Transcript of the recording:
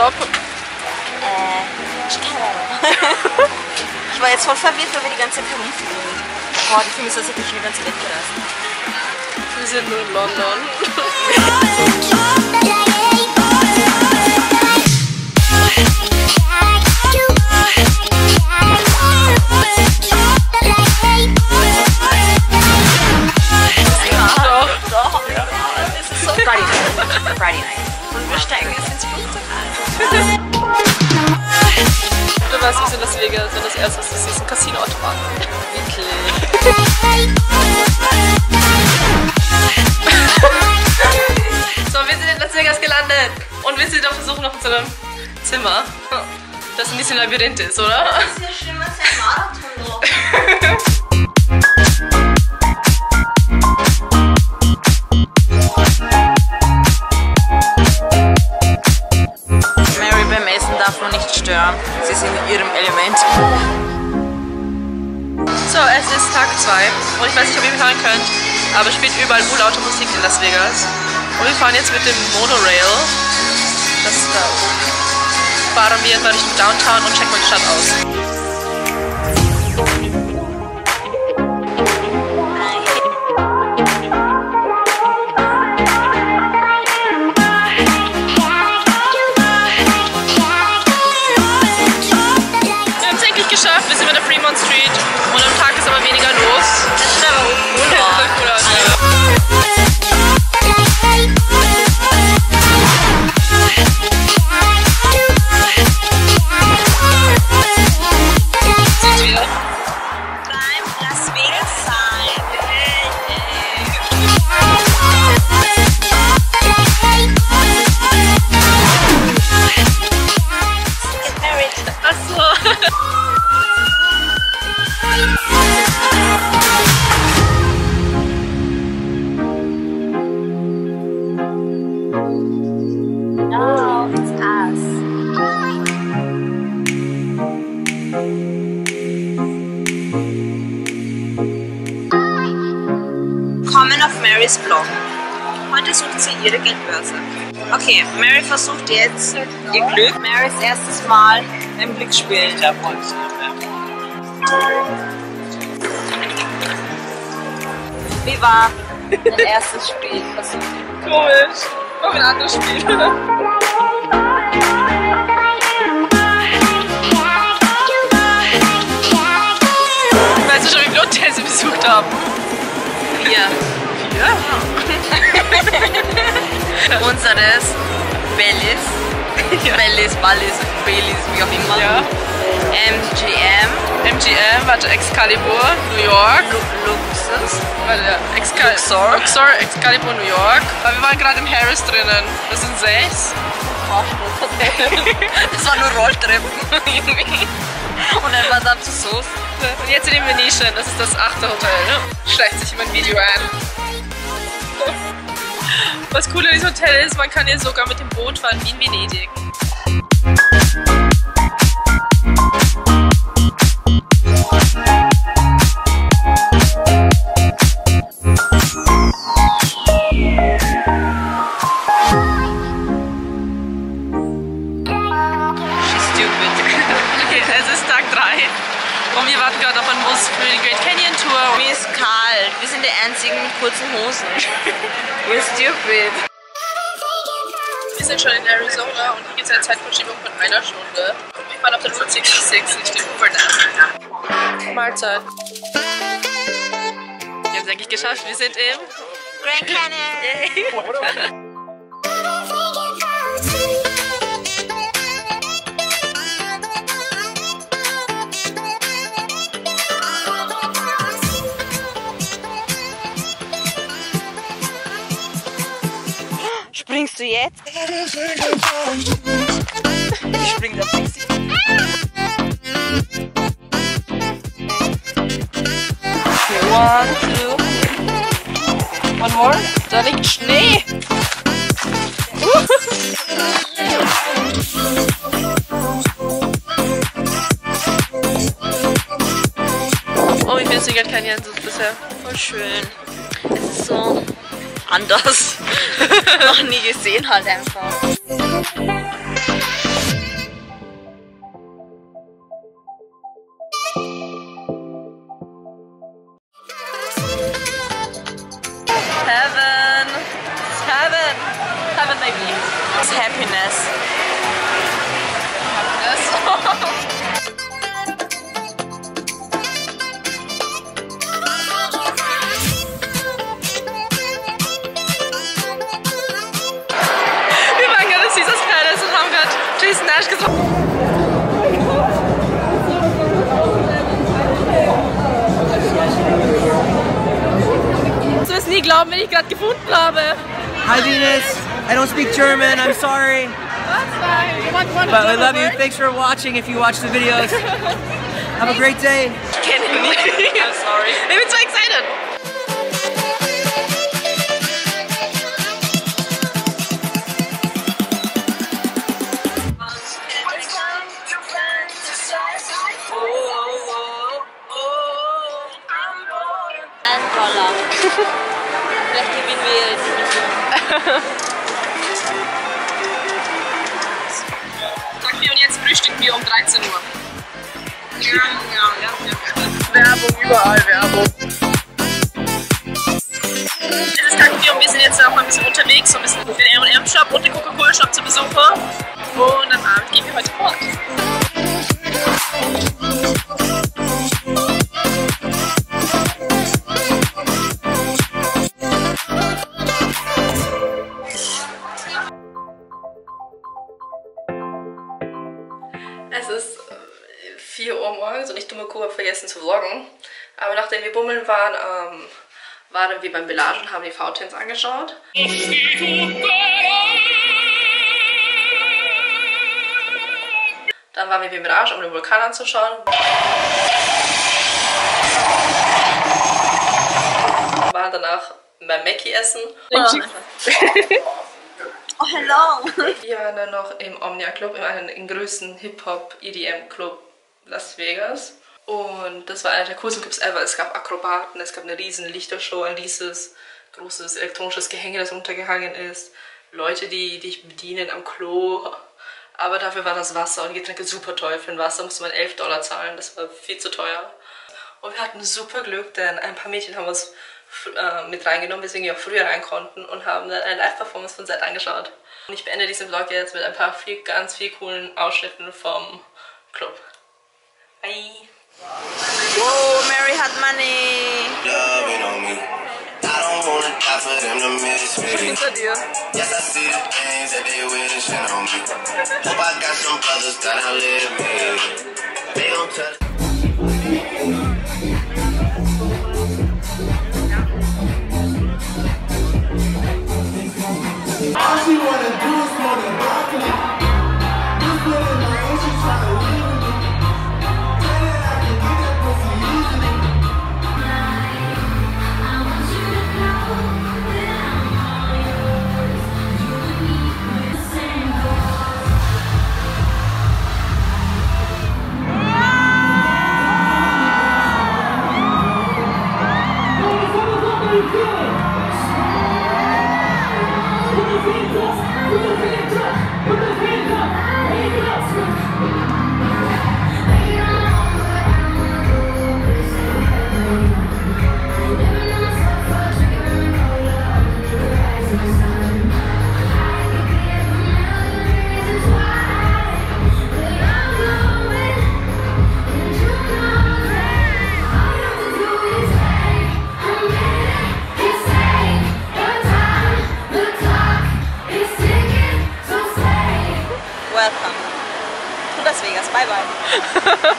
Stopp. Ich war jetzt voll verwirrt, weil wir die ganze Zeit herumfliegen. Boah, die Filme ist das jetzt schon die ganze Zeit gelassen. Wir sind nur in London. Friday night. Und wir steigen jetzt ins Flugzeug ein. Du weißt, wir sind in Las Vegas und das erste, was du siehst, ist ein Casino-Automat. Wirklich. So, wir sind in Las Vegas gelandet und wir sind auf der Suche nach unserem Zimmer. Das ein bisschen Labyrinth ist, oder? Das ist ja schlimmer als ein Marathon. Sie sind in ihrem Element. So, es ist Tag 2 und ich weiß nicht, ob ihr mich hören könnt, aber es spielt überall Urlaubmusik in Las Vegas. Und wir fahren jetzt mit dem Monorail, das ist da oben, fahren wir jetzt mal durch den Downtown und checken mal die Stadt aus. Heute suchen sie ihre Geldbörse. Okay, Mary versucht jetzt ihr Glück. Marys erstes Mal im Glücksspiel. Wie war dein erstes Spiel? Komisch. Noch ein anderes Spiel, oder? Weißt du schon, wie viele Hotels sie besucht haben? Ja. Ja. Unseres Bellage, ja. Bally's und Baileys, wie auch immer. Ja. MGM, warte, Excalibur, New York. Luxor, Excalibur, New York. Aber wir waren gerade im Harris drinnen. Das sind 6. Das war nur Rolltreppen irgendwie. Und dann war dann zu Soße. Und jetzt in den Venetian, das ist das 8. Hotel. Schleicht sich immer ein Video ein. Was cool an diesem Hotel ist, man kann hier sogar mit dem Boot fahren, wie in Venedig. She's stupid. Okay, es ist Tag 3 und wir warten gerade auf einen Bus für die Grand Canyon Tour. Mir ist kalt, wir sind die einzigen mit kurzen Hosen. We're stupid. Wir sind schon in Arizona und hier gibt es eine Zeitverschiebung von einer Stunde. Ich war auf der Route 66, ich bin übernacht. Mahlzeit. Wir haben es eigentlich geschafft, wir sind im Grand Canyon. Springst du jetzt? Ich spring da fix. Okay, 1, 2. One more. Da liegt Schnee. Oh, ich finde es gerade kein Jens bisher. Voll schön. Es ist so anders. Noch nie gesehen halt einfach. It's happiness. Happiness? Du wirst nie glauben, wen ich gerade gefunden habe. Hi Venus, I don't speak German, I'm sorry. That's fine. But I love you, thanks for watching if you watch the videos. Have a great day. Ich kenne ihn nicht. I'm sorry. Ich bin so excited. Vielleicht gewinnen wir jetzt. Okay, und jetzt frühstücken wir um 13 Uhr. Ja. Werbung, überall Werbung. Das ist Kaffee und wir sind jetzt auch mal ein bisschen unterwegs, so ein bisschen den M&M-Shop und den Coca-Cola-Shop zu besuchen. Und am Abend gehen wir heute fort. Es ist 4 Uhr morgens und ich dumme Kuh habe vergessen zu vloggen. Aber nachdem wir bummeln waren, waren wir beim Bellage und haben die Fountains angeschaut. Dann waren wir beim Mirage, um den Vulkan anzuschauen. Wir waren danach beim Mackie essen. Oh, hello! Wir waren dann noch im Omnia Club, in einem größten Hip-Hop-EDM-Club Las Vegas. Und das war einer der coolsten Clubs ever. Es gab Akrobaten, es gab eine riesen Lichtershow, ein riesiges, großes elektronisches Gehänge, das untergehangen ist. Leute, die dich bedienen am Klo. Aber dafür war das Wasser und Getränke super teuer. Für ein Wasser musste man $11 zahlen, das war viel zu teuer. Und wir hatten super Glück, denn ein paar Mädchen haben uns mit reingenommen, weswegen wir auch früher rein konnten und haben dann eine Live-Performance von Zedd angeschaut. Und ich beende diesen Vlog jetzt mit ein paar ganz viel coolen Ausschnitten vom Club. Bye! Oh, Mary hat money! Hinter dir! Welcome to Las Vegas. Bye bye.